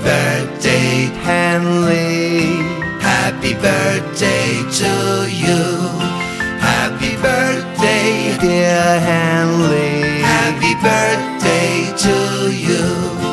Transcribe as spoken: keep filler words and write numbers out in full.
Happy birthday, Henley. Happy birthday to you. Happy birthday, dear Henley. Happy birthday to you.